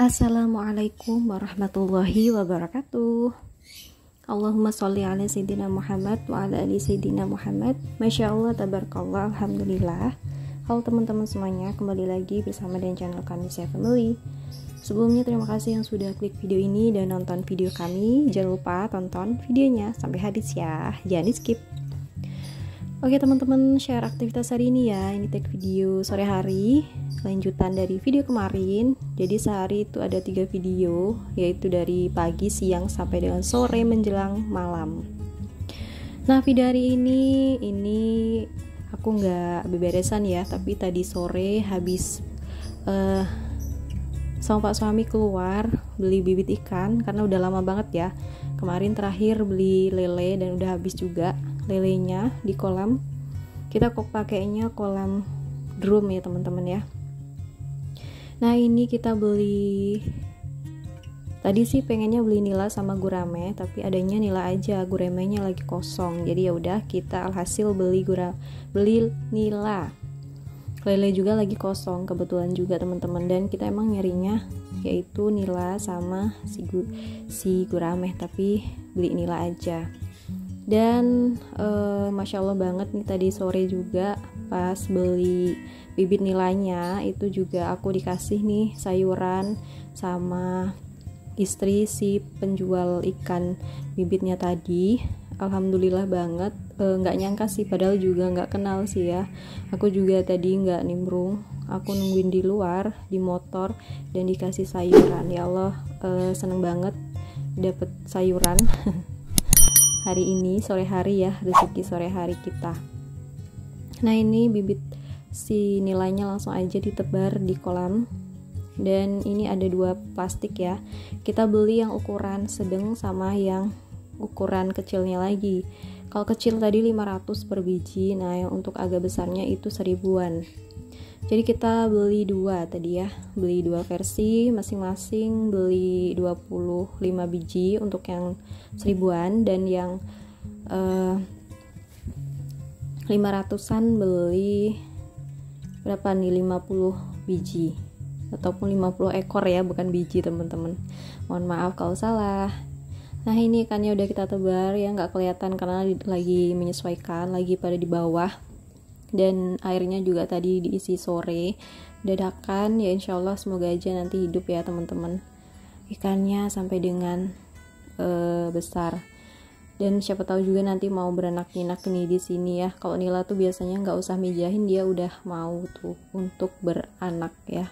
Assalamualaikum warahmatullahi wabarakatuh. Allahumma sholli ala sayyidina Muhammad wa ala ali sayyidina Muhammad. Masya Allah, tabarakallah, alhamdulillah. Halo teman-teman semuanya, kembali lagi bersama dengan channel kami Seha Family. Sebelumnya terima kasih yang sudah klik video ini dan nonton video kami. Jangan lupa tonton videonya sampai habis ya, jangan di skip. Oke teman-teman, share aktivitas hari ini ya. Ini take video sore hari, lanjutan dari video kemarin. Jadi sehari itu ada 3 video, yaitu dari pagi, siang, sampai dengan sore menjelang malam. Nah video hari ini aku nggak beberesan ya, tapi tadi sore habis sama pak suami keluar beli bibit ikan, karena udah lama banget ya. Kemarin terakhir beli lele dan udah habis juga lelenya di kolam. Kita kok pakainya kolam drum ya teman-teman ya. Nah ini kita beli, tadi sih pengennya beli nila sama gurame, tapi adanya nila aja, guramenya lagi kosong. Jadi ya udah, kita alhasil beli nila. Lele juga lagi kosong kebetulan juga teman-teman, dan kita emang nyarinya yaitu nila sama si gurame, tapi beli nila aja. Dan Masya Allah banget nih, tadi sore juga pas beli bibit nilainya itu juga aku dikasih nih sayuran sama istri si penjual ikan bibitnya tadi. Alhamdulillah banget, nggak nyangka sih, padahal juga nggak kenal sih ya. Aku juga tadi nggak nimbrung, aku nungguin di luar di motor dan dikasih sayuran. Ya Allah, seneng banget dapet sayuran hari ini sore hari ya, rezeki sore hari kita. Nah ini bibit si nilainya langsung aja ditebar di kolam. Dan ini ada 2 plastik ya, kita beli yang ukuran sedang sama yang ukuran kecilnya lagi. Kalau kecil tadi 500 per biji, nah yang untuk agak besarnya itu 1000-an. Jadi kita beli 2 tadi ya, beli 2 versi, masing-masing beli 25 biji untuk yang 1000-an, dan yang 500-an beli berapa nih, 50 biji ataupun 50 ekor ya, bukan biji teman-teman, mohon maaf kalau salah. Nah ini ikannya udah kita tebar ya, nggak kelihatan karena lagi menyesuaikan, lagi pada di bawah. Dan airnya juga tadi diisi sore dadakan ya. Insya Allah semoga aja nanti hidup ya teman-teman ikannya sampai dengan besar. Dan siapa tahu juga nanti mau beranak-inak nih di sini ya. Kalau nila tuh biasanya nggak usah mijahin, dia udah mau tuh untuk beranak ya.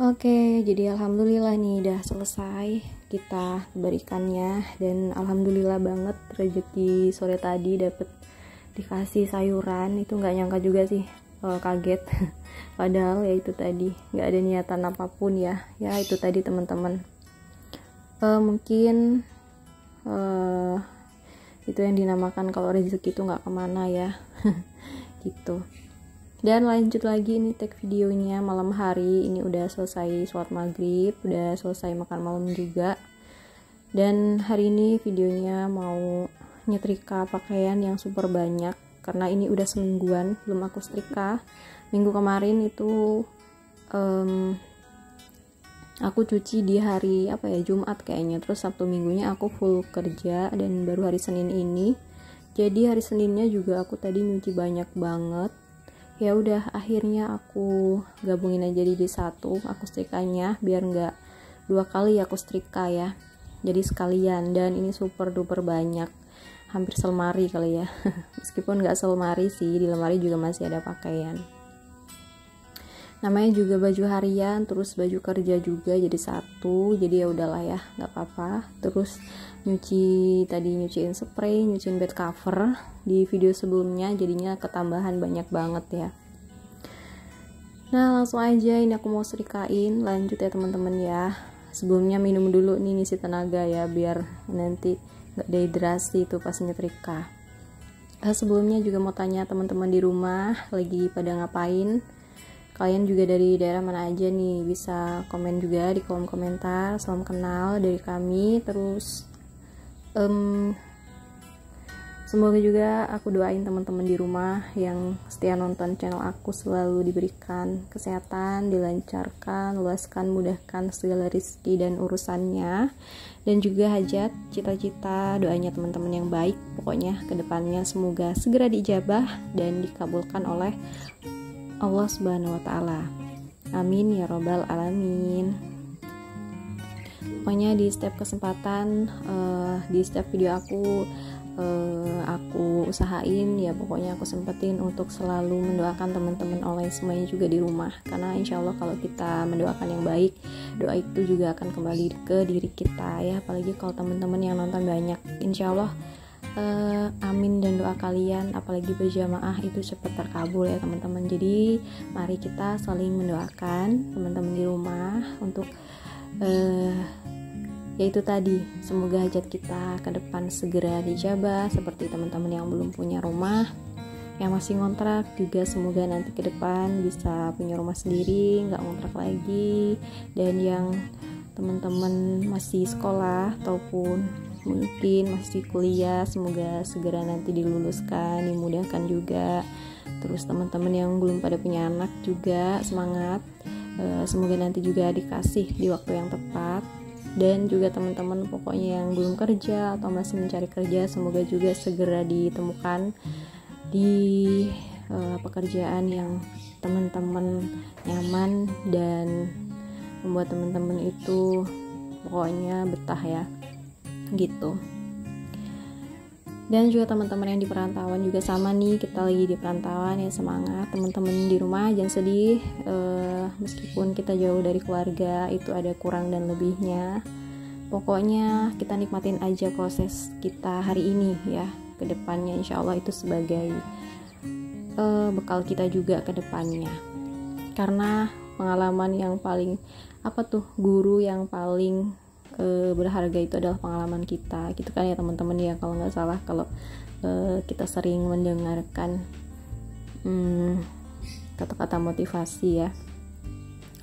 Oke, jadi alhamdulillah nih udah selesai kita berikannya, dan alhamdulillah banget rezeki sore tadi dapet dikasih sayuran. Itu nggak nyangka juga sih, kaget padahal ya itu tadi nggak ada niatan apapun ya. Ya itu tadi teman-teman, mungkin itu yang dinamakan kalau rezeki itu nggak kemana ya gitu. Dan lanjut lagi ini take videonya malam hari. Ini udah selesai sholat maghrib, udah selesai makan malam juga. Dan hari ini videonya mau nyetrika pakaian yang super banyak, karena ini udah semingguan belum aku setrika. Minggu kemarin itu aku cuci di hari apa ya, Jumat kayaknya. Terus Sabtu minggunya aku full kerja, dan baru hari Senin ini. Jadi hari Seninnya juga aku tadi nyuci banyak banget. Ya udah akhirnya aku gabungin aja jadi satu aku setrikanya, biar nggak 2 kali aku setrika ya, jadi sekalian. Dan ini super duper banyak, hampir selemari kali ya meskipun nggak selemari sih, di lemari juga masih ada pakaian. Namanya juga baju harian, terus baju kerja juga jadi satu, jadi ya udahlah ya, nggak apa-apa. Terus nyuci tadi, nyuciin spray, nyuciin bed cover di video sebelumnya, jadinya ketambahan banyak banget ya. Nah langsung aja ini aku mau setrikain, lanjut ya teman-teman ya. Sebelumnya minum dulu nih, ngisi tenaga ya, biar nanti nggak dehidrasi itu pas nyetrika. Sebelumnya juga mau tanya teman-teman di rumah lagi pada ngapain. Kalian juga dari daerah mana aja nih, bisa komen juga di kolom komentar. Salam kenal dari kami. Terus Semoga juga aku doain teman-teman di rumah yang setia nonton channel aku selalu diberikan kesehatan, dilancarkan, luaskan, mudahkan segala rezeki dan urusannya. Dan juga hajat, cita-cita, doanya teman-teman yang baik. Pokoknya kedepannya semoga segera diijabah dan dikabulkan oleh Allah Subhanahu wa Ta'ala. Amin ya Robbal Alamin. Pokoknya di setiap kesempatan, di setiap video aku usahain ya, pokoknya aku sempetin untuk selalu mendoakan teman-teman online semuanya juga di rumah, karena insya Allah kalau kita mendoakan yang baik, doa itu juga akan kembali ke diri kita ya. Apalagi kalau teman-teman yang nonton banyak, insya Allah amin dan doa kalian apalagi berjamaah itu cepat terkabul ya teman-teman. Jadi mari kita saling mendoakan teman-teman di rumah untuk yaitu tadi, semoga hajat kita ke depan segera dijabah, seperti teman-teman yang belum punya rumah, yang masih ngontrak juga semoga nanti ke depan bisa punya rumah sendiri, nggak ngontrak lagi. Dan yang teman-teman masih sekolah ataupun mungkin masih kuliah, semoga segera nanti diluluskan, dimudahkan juga. Terus teman-teman yang belum pada punya anak juga semangat, semoga nanti juga dikasih di waktu yang tepat. Dan juga teman-teman pokoknya yang belum kerja atau masih mencari kerja, semoga juga segera ditemukan di pekerjaan yang teman-teman nyaman dan membuat teman-teman itu pokoknya betah ya gitu. Dan juga teman-teman yang di perantauan juga sama nih, kita lagi di perantauan ya, semangat. Teman-teman di rumah jangan sedih, meskipun kita jauh dari keluarga itu ada kurang dan lebihnya. Pokoknya kita nikmatin aja proses kita hari ini ya, kedepannya insya Allah itu sebagai bekal kita juga kedepannya. Karena pengalaman yang paling guru yang paling berharga itu adalah pengalaman kita gitu kan ya teman-teman ya, kalau nggak salah kalau kita sering mendengarkan kata-kata motivasi ya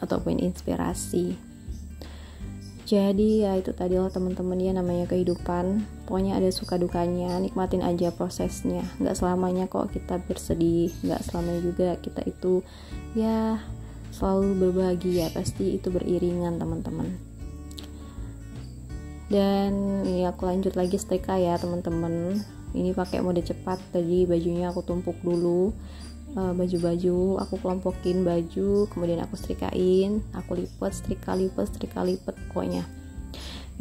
ataupun inspirasi. Jadi ya itu tadi loh teman-teman ya, namanya kehidupan pokoknya ada suka dukanya, nikmatin aja prosesnya. Nggak selamanya kok kita bersedih, nggak selamanya juga kita itu ya selalu berbahagia, pasti itu beriringan teman-teman. Dan ini aku lanjut lagi setrika ya teman-teman. Ini pakai mode cepat, tadi bajunya aku tumpuk dulu, baju-baju aku kelompokin baju, kemudian aku setrikain, aku lipat, setrika lipet pokoknya.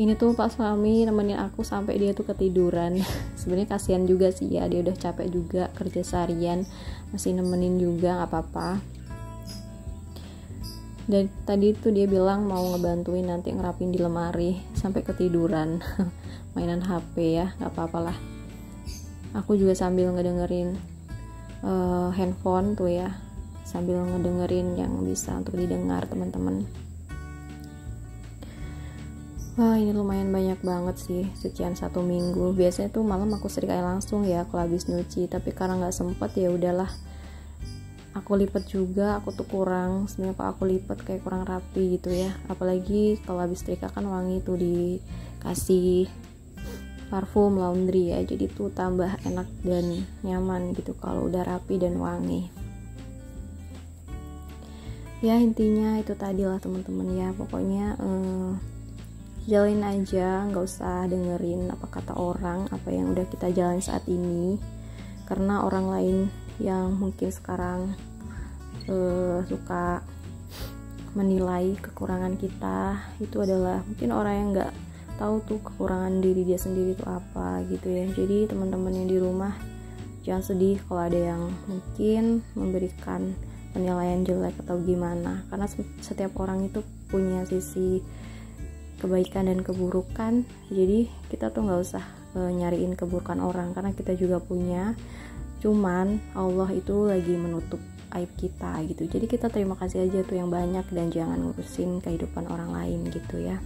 Ini tuh Pak Suami nemenin aku sampai dia tuh ketiduran. Sebenarnya kasihan juga sih ya, dia udah capek juga kerja seharian masih nemenin juga, nggak apa-apa. Dan tadi tuh dia bilang mau ngebantuin nanti ngerapin di lemari sampai ketiduran mainan HP ya, gak apa-apalah. Aku juga sambil ngedengerin handphone tuh ya, sambil ngedengerin yang bisa untuk didengar teman-teman. Wah ini lumayan banyak banget sih, cucian 1 minggu. Biasanya tuh malam aku setrikain langsung ya, aku habis nyuci, tapi karena gak sempet ya udahlah aku lipat juga. Aku tuh kurang sebenarnya kalau aku lipat kayak kurang rapi gitu ya, apalagi kalau habis setrika kan wangi tuh dikasih parfum laundry ya, jadi tuh tambah enak dan nyaman gitu kalau udah rapi dan wangi ya. Intinya itu tadi lah teman-teman ya, pokoknya jalin aja, nggak usah dengerin apa kata orang, apa yang udah kita jalan saat ini. Karena orang lain yang mungkin sekarang suka menilai kekurangan kita itu adalah mungkin orang yang nggak tahu tuh kekurangan diri dia sendiri tuh apa gitu ya. Jadi teman-teman yang di rumah jangan sedih kalau ada yang mungkin memberikan penilaian jelek atau gimana, karena setiap orang itu punya sisi kebaikan dan keburukan. Jadi kita tuh nggak usah nyariin keburukan orang, karena kita juga punya, cuman Allah itu lagi menutup aib kita gitu. Jadi kita terima kasih aja tuh yang banyak dan jangan ngurusin kehidupan orang lain gitu ya.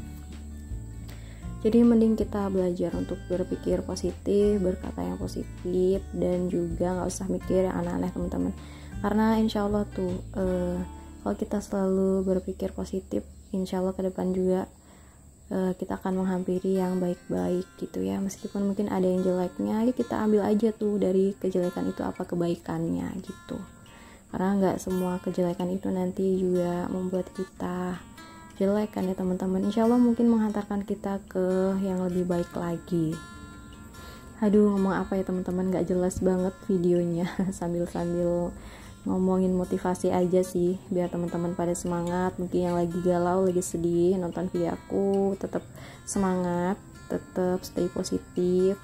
Jadi mending kita belajar untuk berpikir positif, berkata yang positif, dan juga gak usah mikir yang aneh-aneh teman-teman. Karena insya Allah tuh kalau kita selalu berpikir positif, insya Allah ke depan juga kita akan menghampiri yang baik-baik gitu ya, meskipun mungkin ada yang jeleknya ya, kita ambil aja tuh dari kejelekan itu apa kebaikannya gitu, karena nggak semua kejelekan itu nanti juga membuat kita jelek kan ya teman-teman. Insya Allah mungkin menghantarkan kita ke yang lebih baik lagi. Aduh, ngomong apa ya teman-teman, nggak jelas banget videonya. Sambil ngomongin motivasi aja sih, biar teman-teman pada semangat. Mungkin yang lagi galau, lagi sedih, nonton video aku, tetap semangat, tetap stay positif,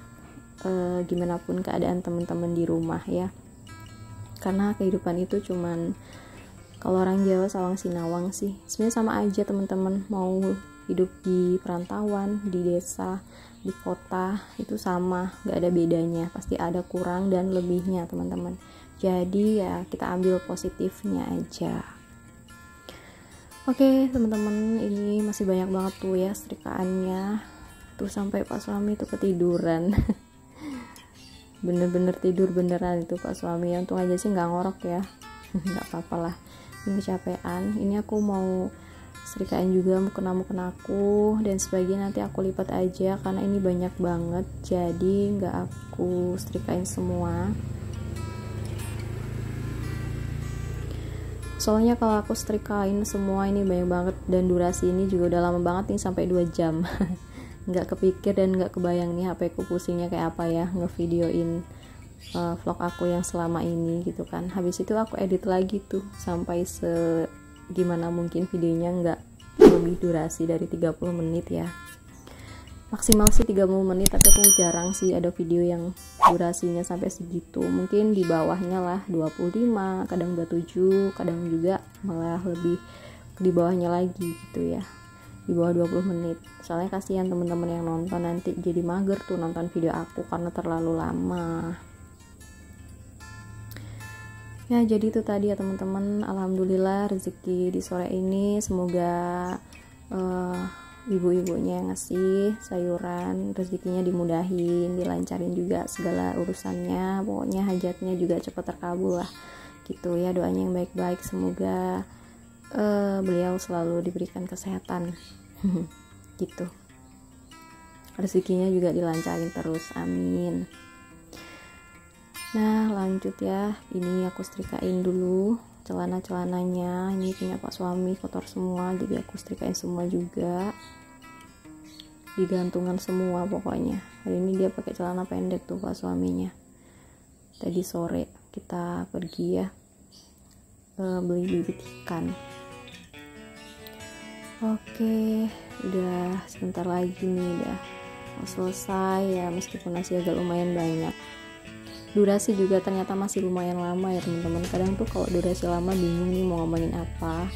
gimana pun keadaan teman-teman di rumah ya. Karena kehidupan itu cuman, kalau orang Jawa sawang sinawang sih, sebenarnya sama aja teman-teman, mau hidup di perantauan, di desa, di kota, itu sama, gak ada bedanya, pasti ada kurang dan lebihnya teman-teman. Jadi ya kita ambil positifnya aja. Oke teman-teman, ini masih banyak banget tuh ya setrikaannya. Tuh sampai Pak Suami tuh ketiduran. Bener-bener tidur beneran itu Pak Suami. Untung aja sih nggak ngorok ya. Nggak apa-apa lah. Ini kecapean. Ini aku mau setrikaan juga mukena-mukenaku dan sebagainya, nanti aku lipat aja karena ini banyak banget. Jadi nggak aku setrikain semua. Soalnya kalau aku setrikain semua ini banyak banget, dan durasi ini juga udah lama banget nih, sampai 2 jam. Nggak kepikir dan nggak kebayang nih HP ku pusingnya kayak apa ya ngevideoin vlog aku yang selama ini gitu kan. Habis itu aku edit lagi tuh sampai segimana mungkin videonya, nggak lebih durasi dari 30 menit ya. Maksimal sih 30 menit, tapi aku jarang sih ada video yang durasinya sampai segitu. Mungkin di bawahnya lah 25, kadang 27, kadang juga malah lebih di bawahnya lagi gitu ya, di bawah 20 menit. Soalnya kasihan teman-teman yang nonton, nanti jadi mager tuh nonton video aku karena terlalu lama ya. Jadi itu tadi ya teman-teman, alhamdulillah rezeki di sore ini, semoga ibu-ibunya yang ngasih sayuran rezekinya dimudahin, dilancarin juga segala urusannya, pokoknya hajatnya juga cepat terkabul lah gitu ya. Doanya yang baik-baik, semoga beliau selalu diberikan kesehatan gitu, rezekinya juga dilancarin terus, amin. Nah lanjut ya, ini aku setrikain dulu celana-celananya, ini punya Pak Suami kotor semua, jadi aku setrikain semua juga, digantungan semua pokoknya. Hari ini dia pakai celana pendek tuh Pak Suaminya, tadi sore kita pergi ya beli bibit ikan. Oke, udah sebentar lagi nih udah mau selesai ya, meskipun masih agak lumayan banyak. Durasi juga ternyata masih lumayan lama ya teman-teman. Kadang tuh kalau durasi lama bingung nih mau ngomongin apa.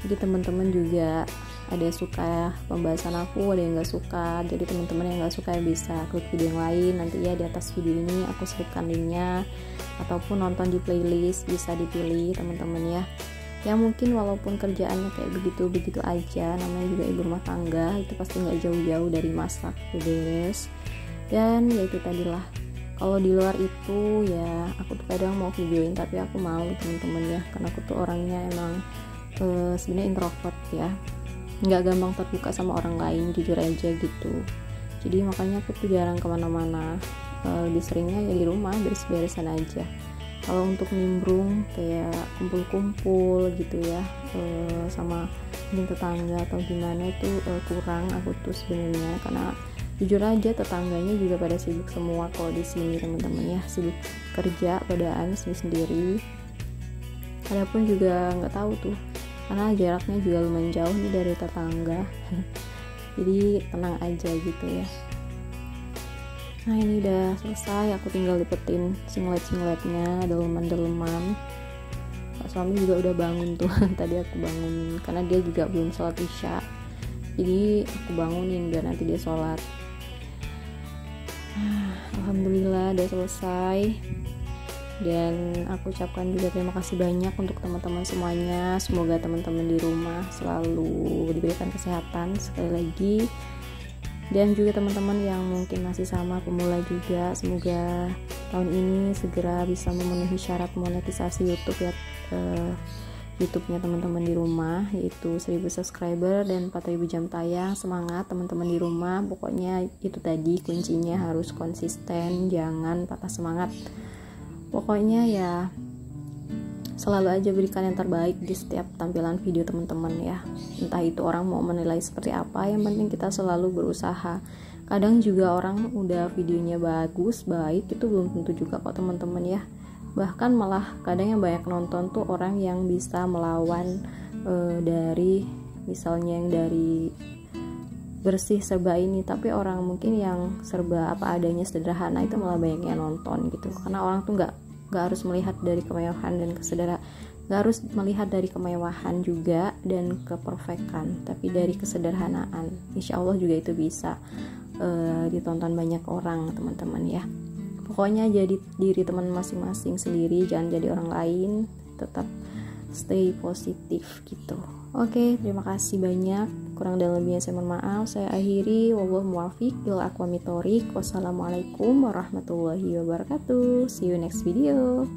Jadi teman-teman juga ada yang suka pembahasan aku, ada yang nggak suka. Jadi teman-teman yang nggak suka bisa klik video yang lain, nanti ya di atas video ini aku selipkan linknya, ataupun nonton di playlist, bisa dipilih teman-teman ya. Ya mungkin walaupun kerjaannya kayak begitu-begitu aja, namanya juga ibu rumah tangga, itu pasti nggak jauh-jauh dari masak, beres. Dan ya itu tadilah. Kalau di luar itu ya aku tuh kadang mau videoin tapi aku malu temen-temen ya, karena aku tuh orangnya emang sebenarnya introvert ya, nggak gampang terbuka sama orang lain, jujur aja gitu. Jadi makanya aku tuh jarang kemana-mana, lebih seringnya ya di rumah beres-beresan aja. Kalau untuk nimbrung kayak kumpul-kumpul gitu ya sama mungkin tetangga atau gimana itu kurang aku tuh sebenarnya, karena jujur aja tetangganya juga pada sibuk semua kalau di sini teman-teman ya, sibuk kerja padaan sendiri. Adapun juga nggak tahu tuh, karena jaraknya juga lumayan jauh nih dari tetangga. Jadi tenang aja gitu ya. Nah ini udah selesai, aku tinggal lipetin singlet-singletnya, daleman-daleman. Pak Suami juga udah bangun tuh. Tadi aku bangun karena dia juga belum sholat isya, jadi aku bangunin biar nanti dia sholat. Alhamdulillah udah selesai, dan aku ucapkan juga terima kasih banyak untuk teman-teman semuanya. Semoga teman-teman di rumah selalu diberikan kesehatan sekali lagi, dan juga teman-teman yang mungkin masih sama pemula juga, semoga tahun ini segera bisa memenuhi syarat monetisasi YouTube ya, YouTube-nya teman-teman di rumah, yaitu 1000 subscriber dan 4000 jam tayang. Semangat teman-teman di rumah. Pokoknya itu tadi kuncinya, harus konsisten, jangan patah semangat. Pokoknya ya selalu aja berikan yang terbaik di setiap tampilan video teman-teman ya. Entah itu orang mau menilai seperti apa, yang penting kita selalu berusaha. Kadang juga orang udah videonya bagus, baik, itu belum tentu juga kok teman-teman ya. Bahkan malah kadang yang banyak nonton tuh orang yang bisa melawan dari misalnya yang dari bersih serba ini, tapi orang mungkin yang serba apa adanya sederhana itu malah banyaknya nonton gitu. Karena orang tuh nggak harus melihat dari kemewahan dan kesederhanaan, nggak harus melihat dari kemewahan juga dan keperfekan, tapi dari kesederhanaan. Insya Allah juga itu bisa ditonton banyak orang teman-teman ya. Pokoknya jadi diri teman masing-masing sendiri, jangan jadi orang lain, tetap stay positif gitu. Oke, terima kasih banyak, kurang dan lebihnya saya mohon maaf, saya akhiri. Wallahu muwaffiq ila aqwamit thoriq. Wassalamualaikum warahmatullahi wabarakatuh. See you next video.